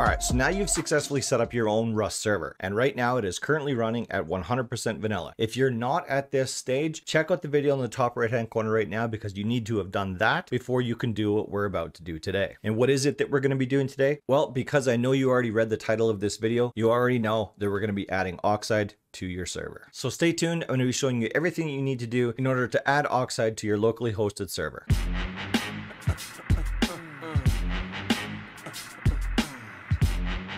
All right, so now you've successfully set up your own Rust server, and right now it is currently running at 100% vanilla. If you're not at this stage, check out the video in the top right-hand corner right now, because you need to have done that before you can do what we're about to do today. And what is it that we're going to be doing today? Well, because I know you already read the title of this video, you already know that we're going to be adding Oxide to your server. So stay tuned. I'm going to be showing you everything you need to do in order to add Oxide to your locally hosted server.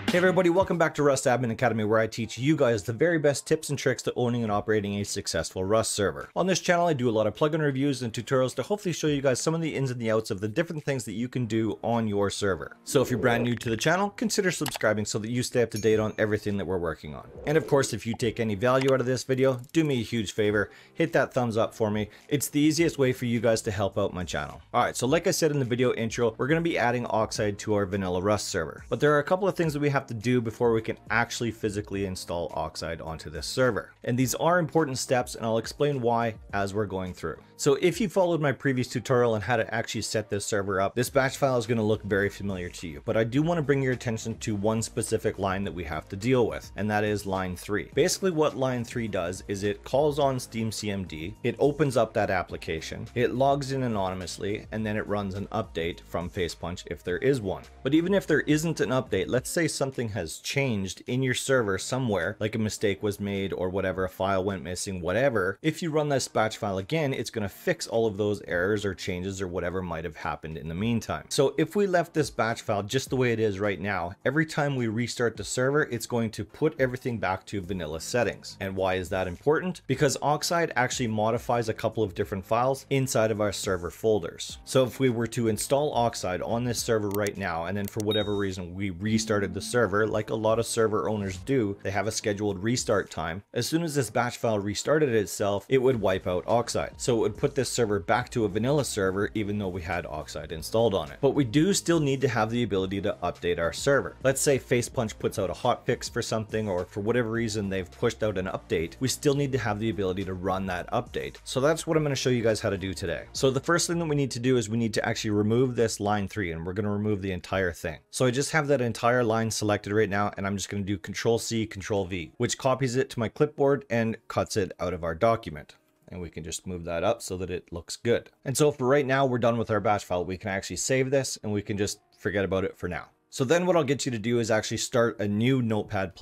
Hey everybody, welcome back to Rust Admin Academy, where I teach you guys the very best tips and tricks to owning and operating a successful Rust server. On this channel, I do a lot of plugin reviews and tutorials to hopefully show you guys some of the ins and the outs of the different things that you can do on your server. So if you're brand new to the channel, consider subscribing so that you stay up to date on everything that we're working on. And of course, if you take any value out of this video, do me a huge favor, hit that thumbs up for me. It's the easiest way for you guys to help out my channel. All right, so like I said in the video intro, we're going to be adding Oxide to our vanilla Rust server, but there are a couple of things that we have to do before we can actually physically install Oxide onto this server. And these are important steps, and I'll explain why as we're going through. So if you followed my previous tutorial on how to actually set this server up, this batch file is going to look very familiar to you, but I do want to bring your attention to one specific line that we have to deal with, and that is line 3. Basically what line 3 does is it calls on Steam CMD, it opens up that application, it logs in anonymously, and then it runs an update from Facepunch if there is one. But even if there isn't an update, let's say something has changed in your server somewhere, like a mistake was made or whatever, a file went missing, whatever. If you run this batch file again, it's going to fix all of those errors or changes or whatever might have happened in the meantime. So if we left this batch file just the way it is right now, every time we restart the server, it's going to put everything back to vanilla settings. And why is that important? Because Oxide actually modifies a couple of different files inside of our server folders. So if we were to install Oxide on this server right now, and then for whatever reason we restarted the server, like a lot of server owners do, they have a scheduled restart time. As soon as this batch file restarted itself, it would wipe out Oxide. So it would put this server back to a vanilla server, even though we had Oxide installed on it. But we do still need to have the ability to update our server. Let's say Facepunch puts out a hotfix for something, or for whatever reason they've pushed out an update, we still need to have the ability to run that update. So that's what I'm going to show you guys how to do today. So the first thing that we need to do is we need to actually remove this line 3, and we're going to remove the entire thing. So I just have that entire line selected right now, and I'm just going to do Control-C, Control-V, which copies it to my clipboard and cuts it out of our document. And we can just move that up so that it looks good. And so for right now, we're done with our batch file. We can actually save this, and we can just forget about it for now. So then what I'll get you to do is actually start a new Notepad++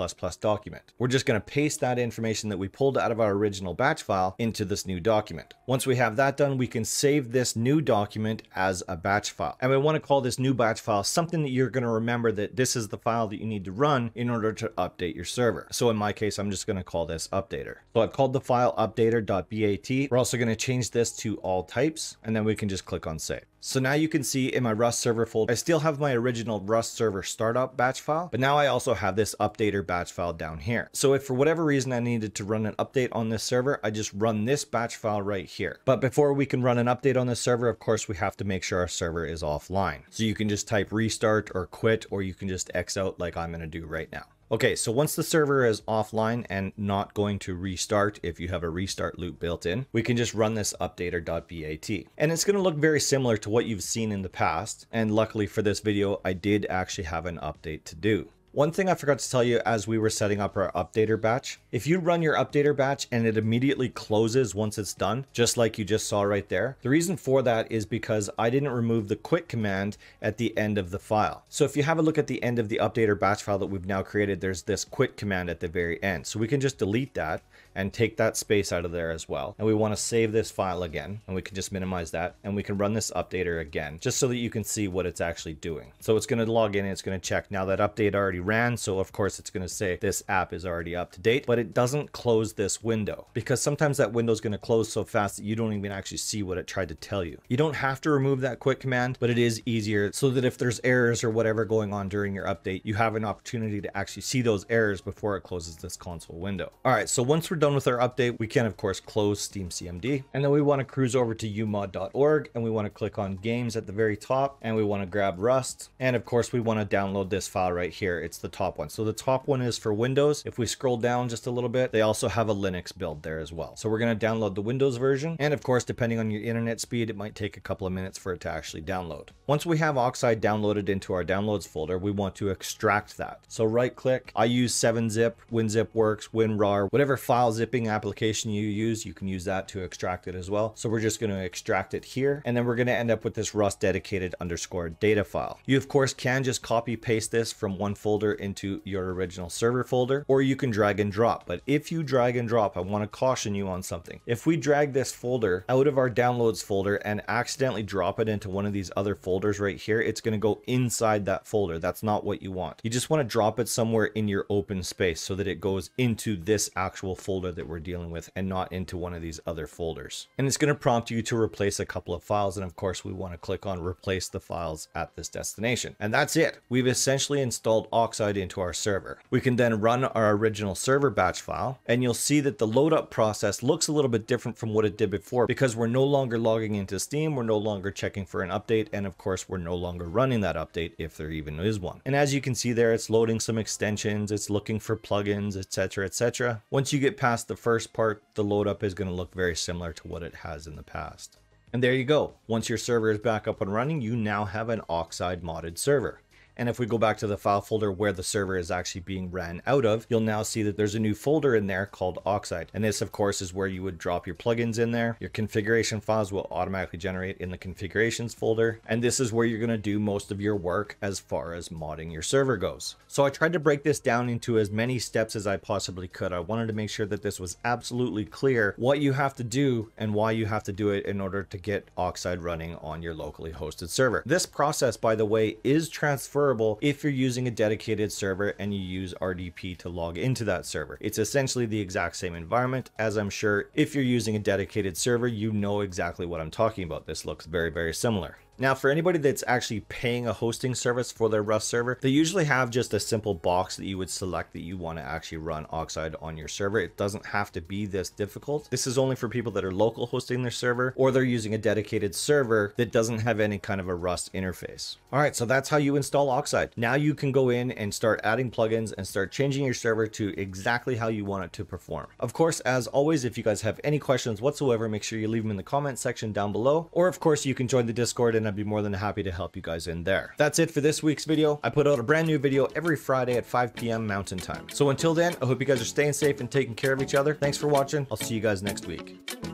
document. We're just going to paste that information that we pulled out of our original batch file into this new document. Once we have that done, we can save this new document as a batch file. And we want to call this new batch file something that you're going to remember, that this is the file that you need to run in order to update your server. So in my case, I'm just going to call this updater. So I've called the file updater.bat. We're also going to change this to all types, and then we can just click on save. So now you can see in my Rust server folder, I still have my original Rust server startup batch file, but now I also have this updater batch file down here. So if for whatever reason I needed to run an update on this server, I just run this batch file right here. But before we can run an update on this server, of course, we have to make sure our server is offline. So you can just type restart or quit, or you can just X out like I'm going to do right now. Okay, so once the server is offline and not going to restart, if you have a restart loop built in, we can just run this updater.bat. And it's going to look very similar to what you've seen in the past. And luckily for this video, I did actually have an update to do. One thing I forgot to tell you as we were setting up our updater batch, if you run your updater batch and it immediately closes once it's done, just like you just saw right there, the reason for that is because I didn't remove the quit command at the end of the file. So if you have a look at the end of the updater batch file that we've now created, there's this quit command at the very end. So we can just delete that and take that space out of there as well. And we want to save this file again, and we can just minimize that, and we can run this updater again, just so that you can see what it's actually doing. So it's going to log in and it's going to check. Now that update already ran, so of course it's going to say this app is already up to date, but it doesn't close this window, because sometimes that window is going to close so fast that you don't even actually see what it tried to tell you. You don't have to remove that quit command, but it is easier so that if there's errors or whatever going on during your update, you have an opportunity to actually see those errors before it closes this console window. All right, so once we're done with our update, we can of course close Steam CMD, and then we want to cruise over to uMod.org, and we want to click on games at the very top, and we want to grab Rust, and of course we want to download this file right here. It's the top one. So the top one is for Windows. If we scroll down just a little bit, they also have a Linux build there as well. So we're going to download the Windows version. And of course, depending on your internet speed, it might take a couple of minutes for it to actually download. Once we have Oxide downloaded into our downloads folder, we want to extract that. So right click, I use 7zip, WinZip works, WinRAR, whatever file zipping application you use, you can use that to extract it as well. So we're just going to extract it here. And then we're going to end up with this Rust dedicated _ data file. You of course can just copy paste this from one folder into your original server folder, or you can drag and drop. But if you drag and drop, I want to caution you on something. If we drag this folder out of our downloads folder and accidentally drop it into one of these other folders right here, it's going to go inside that folder. That's not what you want. You just want to drop it somewhere in your open space so that it goes into this actual folder that we're dealing with and not into one of these other folders. And it's going to prompt you to replace a couple of files. And of course, we want to click on replace the files at this destination. And that's it. We've essentially installed Oxide into our server. We can then run our original server batch file, and you'll see that the load-up process looks a little bit different from what it did before because we're no longer logging into Steam, we're no longer checking for an update, and of course, we're no longer running that update if there even is one. And as you can see there, it's loading some extensions, it's looking for plugins, etc., etc. Once you get past the first part, the load-up is going to look very similar to what it has in the past. And there you go. Once your server is back up and running, you now have an Oxide modded server. And if we go back to the file folder where the server is actually being ran out of, you'll now see that there's a new folder in there called Oxide. And this, of course, is where you would drop your plugins in there. Your configuration files will automatically generate in the configurations folder. And this is where you're going to do most of your work as far as modding your server goes. So I tried to break this down into as many steps as I possibly could. I wanted to make sure that this was absolutely clear what you have to do and why you have to do it in order to get Oxide running on your locally hosted server. This process, by the way, is transferable if you're using a dedicated server and you use RDP to log into that server. It's essentially the exact same environment, as I'm sure if you're using a dedicated server, you know exactly what I'm talking about. This looks very, very similar. Now, for anybody that's actually paying a hosting service for their Rust server, they usually have just a simple box that you would select that you want to actually run Oxide on your server. It doesn't have to be this difficult. This is only for people that are local hosting their server, or they're using a dedicated server that doesn't have any kind of a Rust interface. All right, so that's how you install Oxide. Now you can go in and start adding plugins and start changing your server to exactly how you want it to perform. Of course, as always, if you guys have any questions whatsoever, make sure you leave them in the comment section down below, or of course you can join the Discord and I'd be more than happy to help you guys in there. That's it for this week's video. I put out a brand new video every Friday at 5 p.m. Mountain Time. So until then, I hope you guys are staying safe and taking care of each other. Thanks for watching. I'll see you guys next week.